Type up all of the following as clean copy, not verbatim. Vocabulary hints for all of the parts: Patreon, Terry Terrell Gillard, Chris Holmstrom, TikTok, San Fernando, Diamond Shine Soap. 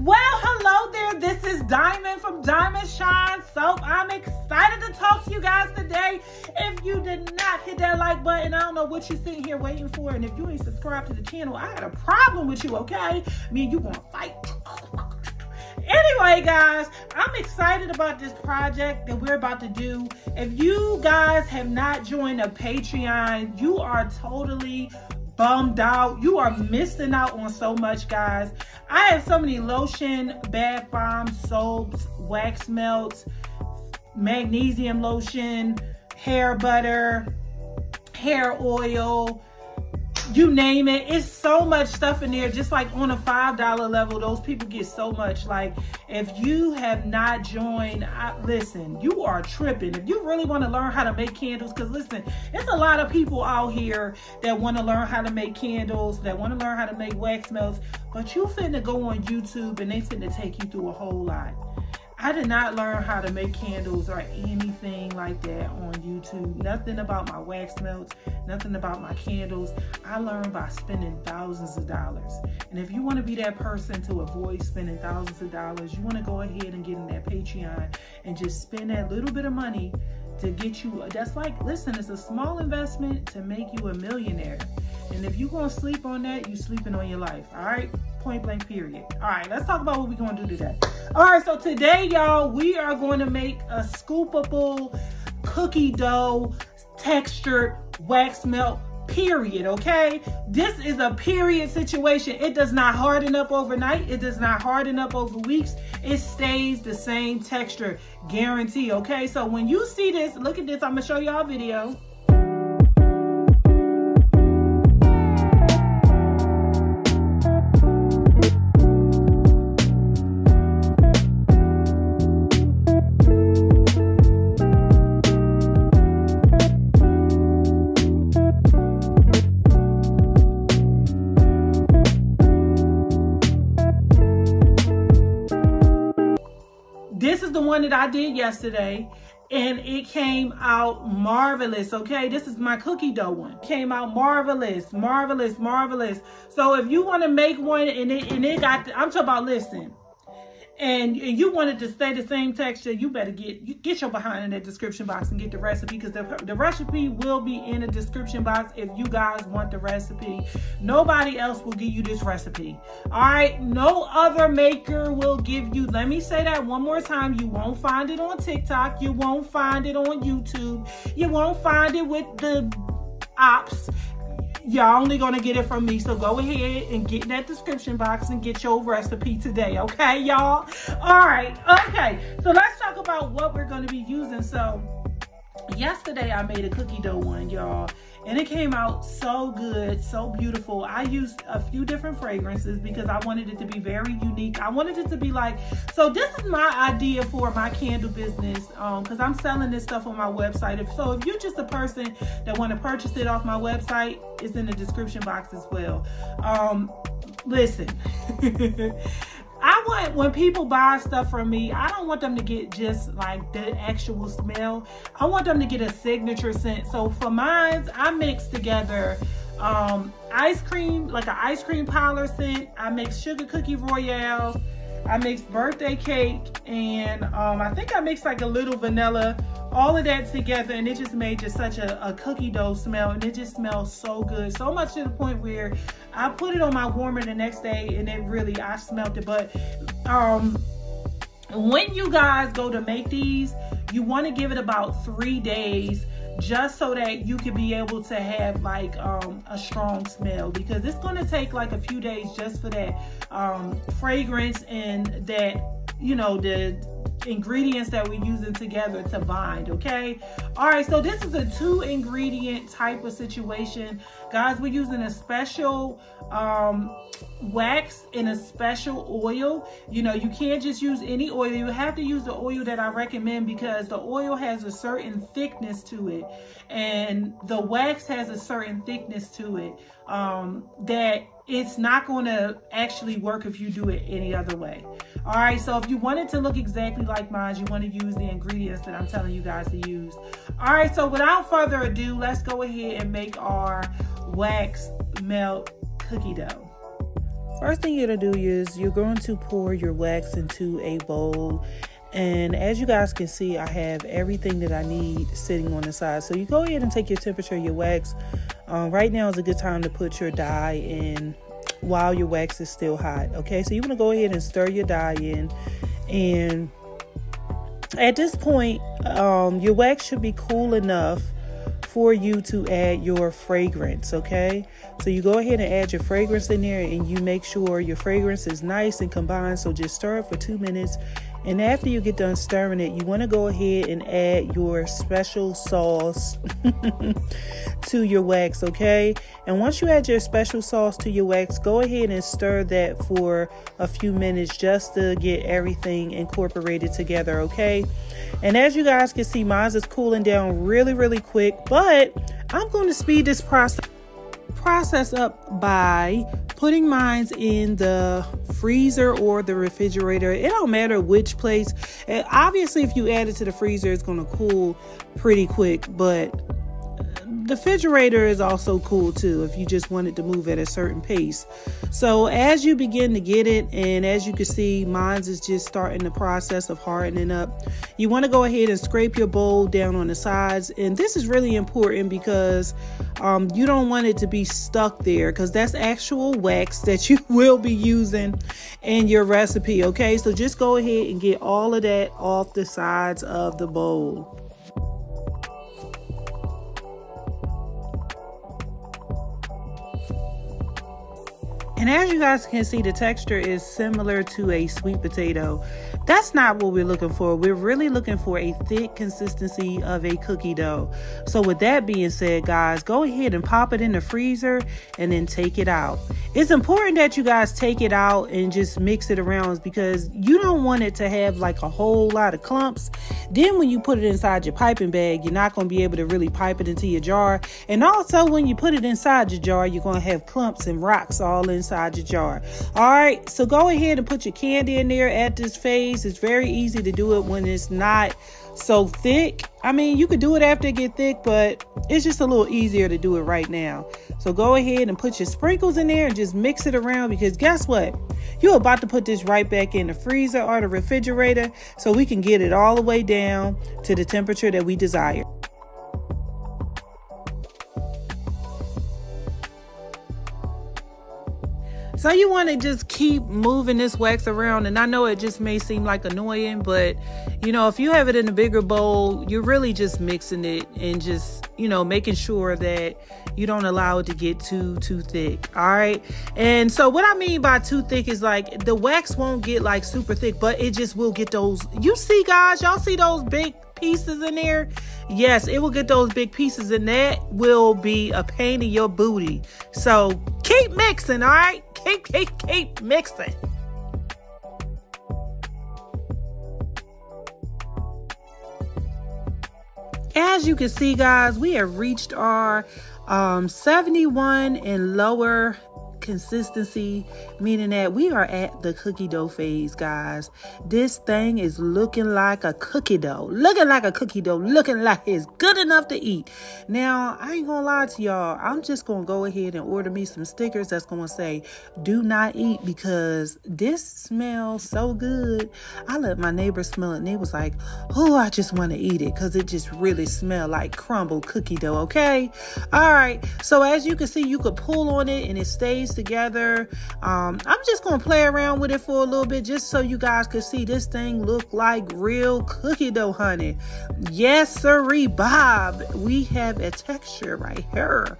Well, hello there. This is Diamond from Diamond Shine Soap. I'm excited to talk to you guys today. If you did not hit that like button, I don't know what you're sitting here waiting for. And if you ain't subscribed to the channel, I got a problem with you, okay? Me and you gonna fight. Anyway, guys, I'm excited about this project that we're about to do. If you guys have not joined a Patreon, you are totally bummed out. You are missing out on so much, guys. I have so many lotion, bath bombs, soaps, wax melts, magnesium lotion, hair butter, hair oil, you name it. It's so much stuff in there. Just like on a $5 level, those people get so much. Like, if you have not joined, listen, you are tripping. If you really want to learn how to make candles, because listen, there's a lot of people out here that want to learn how to make candles, that want to learn how to make wax melts, but you finna go on YouTube and they finna take you through a whole lot. I did not learn how to make candles or anything like that on YouTube. Nothing about my wax melts, nothing about my candles. I learned by spending thousands of dollars. And if you want to be that person to avoid spending thousands of dollars, you want to go ahead and get in that Patreon and just spend that little bit of money to get you. That's like, listen, it's a small investment to make you a millionaire. And if you're going to sleep on that, you're sleeping on your life. All right? Point blank, period. All right, let's talk about what we're going to do today. All right, so today, y'all, we are going to make a scoopable cookie dough textured wax melt, period, okay? This is a period situation. It does not harden up overnight. It does not harden up over weeks. It stays the same texture, guarantee, okay? So when you see this, look at this. I'm going to show y'all a video. This is the one that I did yesterday, and it came out marvelous, okay? This is my cookie dough one. Came out marvelous, marvelous, marvelous. So if you want to make one, and it got, I'm talking about, listen, and you wanted to stay the same texture, you better get your behind in that description box and get the recipe, because the recipe will be in the description box if you guys want the recipe. Nobody else will give you this recipe. All right, no other maker will give you, let me say that one more time, you won't find it on TikTok, you won't find it on YouTube, you won't find it with the ops. Y'all only gonna get it from me, so go ahead and get in that description box and get your recipe today, okay, y'all? All right, okay, so let's talk about what we're gonna be using. So yesterday I made a cookie dough one, y'all, and it came out so good, so beautiful. I used a few different fragrances because I wanted it to be very unique. I wanted it to be like, so this is my idea for my candle business, because I'm selling this stuff on my website. So if you're just a person that want to purchase it off my website, it's in the description box as well. Listen, I want, when people buy stuff from me, I don't want them to get just like the actual smell. I want them to get a signature scent. So for mine, I mix together ice cream, like an ice cream parlor scent. I mix sugar cookie royale. I mix birthday cake. And I think I mixed like a little vanilla. All of that together, and it just made just such a cookie dough smell, and it just smells so good. So much to the point where I put it on my warmer the next day, and it really, I smelt it. But when you guys go to make these, you want to give it about 3 days, just so that you can be able to have like a strong smell, because it's going to take like a few days just for that fragrance and that, you know, the ingredients that we're using together to bind, okay? All right, so this is a 2 ingredient type of situation, guys. We're using a special wax and a special oil. You know, you can't just use any oil. You have to use the oil that I recommend, because the oil has a certain thickness to it and the wax has a certain thickness to it, that it's not going to actually work if you do it any other way. All right, so if you want it to look exactly like mine, you want to use the ingredients that I'm telling you guys to use. All right, so without further ado, let's go ahead and make our wax melt cookie dough. First thing you're gonna do is you're going to pour your wax into a bowl. And as you guys can see, I have everything that I need sitting on the side. So you go ahead and take your temperature of your wax. Right now is a good time to put your dye in while your wax is still hot. Okay, so you want to go ahead and stir your dye in, and at this point your wax should be cool enough for you to add your fragrance. Okay, so you go ahead and add your fragrance in there, and you make sure your fragrance is nice and combined. So just stir it for 2 minutes, and after you get done stirring it, you want to go ahead and add your special sauce to your wax. Okay, and once you add your special sauce to your wax, go ahead and stir that for a few minutes just to get everything incorporated together. Okay, and as you guys can see, mine's is cooling down really quick, but I'm going to speed this process up by putting mine in the freezer or the refrigerator. It don't matter which place. And obviously, if you add it to the freezer, it's going to cool pretty quick, but the refrigerator is also cool too if you just wanted to move at a certain pace. So as you begin to get it, and as you can see, mine's is just starting the process of hardening up. You want to go ahead and scrape your bowl down on the sides, and this is really important because you don't want it to be stuck there, because that's actual wax that you will be using in your recipe. Okay, so just go ahead and get all of that off the sides of the bowl. And as you guys can see, the texture is similar to a sweet potato. That's not what we're looking for. We're really looking for a thick consistency of a cookie dough. So with that being said, guys, go ahead and pop it in the freezer and then take it out. It's important that you guys take it out and just mix it around, because you don't want it to have like a whole lot of clumps. Then when you put it inside your piping bag, you're not going to be able to really pipe it into your jar. And also when you put it inside your jar, you're going to have clumps and rocks all inside your jar. All right, so go ahead and put your candy in there at this phase. It's very easy to do it when it's not so thick. I mean, you could do it after it get thick, but it's just a little easier to do it right now. So go ahead and put your sprinkles in there and just mix it around, because guess what? You're about to put this right back in the freezer or the refrigerator, so we can get it all the way down to the temperature that we desire. So you want to just keep moving this wax around, and I know it just may seem like annoying, but you know, if you have it in a bigger bowl, you're really just mixing it and just, you know, making sure that you don't allow it to get too thick. All right, and so what I mean by too thick is like the wax won't get like super thick, but it just will get those, you see guys, y'all see those big pieces in there? Yes, it will get those big pieces, and that will be a pain in your booty. So keep mixing. All right, keep mixing. As you can see guys, we have reached our 71 and lower consistency, meaning that we are at the cookie dough phase, guys. This thing is looking like a cookie dough, looking like it's good enough to eat. Now I ain't gonna lie to y'all, I'm just gonna go ahead and order me some stickers that's gonna say "do not eat," because this smells so good. I let my neighbor smell it, and they was like, "Oh, I just want to eat it," because it just really smelled like crumbled cookie dough. Okay, all right, so as you can see, you could pull on it and it stays together. I'm just gonna play around with it for a little bit just so you guys could see this thing look like real cookie dough, honey. Yes sirree, Bob, we have a texture right here,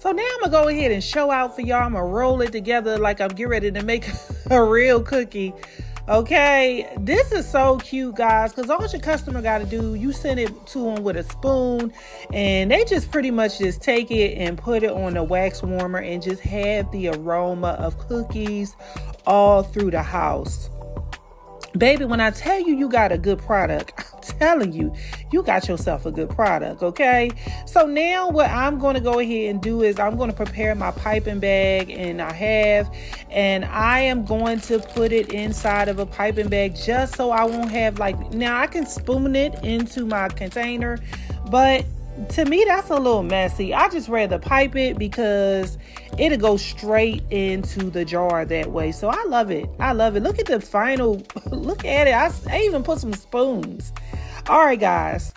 So now I'm gonna go ahead and show out for y'all. I'm gonna roll it together like I'm getting ready to make a real cookie. Okay, this is so cute guys, because all your customer got to do, you send it to them with a spoon, and they just pretty much just take it and put it on a wax warmer and just have the aroma of cookies all through the house. Baby, when I tell you you got a good product, I'm telling you, you got yourself a good product, okay? So now what I'm going to go ahead and do is I'm going to prepare my piping bag, and I am going to put it inside of a piping bag just so I won't have like, now I can spoon it into my container, but to me, that's a little messy. I just rather pipe it because it'll go straight into the jar that way. So I love it. I love it. Look at the final, look at it. I even put some spoons. All right, guys.